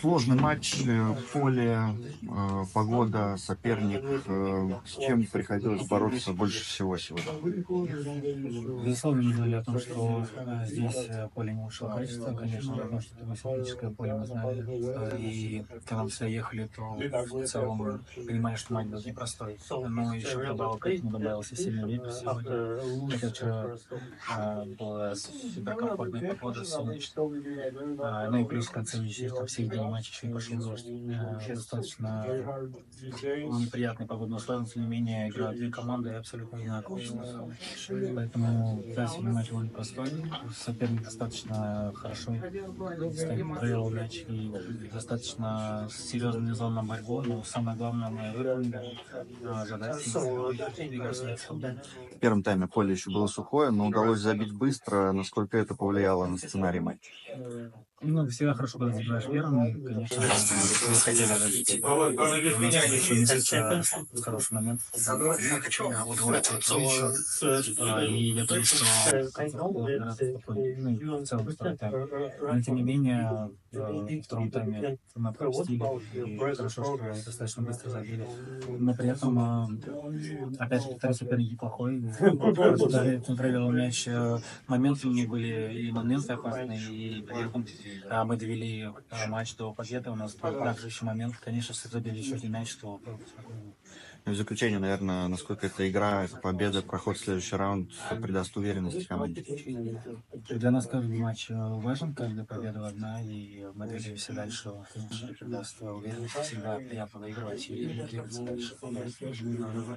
Сложный матч, поле, погода, соперник. С чем приходилось бороться больше всего сегодня? Безусловно, мы знали о том, что здесь поле не лучшего качества. Конечно, равно, что это символическое поле, мы знали. И когда мы сюда ехали, то в целом понимали, что матч был непростой. Но еще добавок этому добавился сильный ветер сегодня. Хотя вчера была суперкомфортная погода, солнечная. Ну и плюс в конце вечера, там всех дней матча еще и пошел дождь. Достаточно неприятные погодные условия, тем не менее, играют две команды абсолютно одинаковые. Поэтому сегодня матч был непростой. Соперник достаточно хорошо провел мяч и достаточно серьезный зон на борьбу. Но самое главное, мы выполнили задачи. В первом тайме поле еще было сухое, но удалось забить быстро. Насколько это повлияло на сценарий матча? Ну, всегда хорошо, когда забираешь первым, конечно, мы хотели развить. Это хороший момент. И я думаю, что в целом второй тайм. Но, тем не менее, в втором тайме мы пропустили. Хорошо, что достаточно быстро забили. Но при этом, опять же, второй соперник неплохой. Контролировал мяч. Моменты у них были и моменты опасные, и при этом мы довели матч до победы. У нас был также еще момент. Конечно, забили еще один мяч, что... В заключение, наверное, насколько эта игра, эта победа, проход в следующий раунд придаст уверенности команде? Для нас каждый матч важен, каждая победа важна, и мы двигаемся дальше. Конечно, придаст уверенности, всегда приятно доигрывать и двигаться дальше.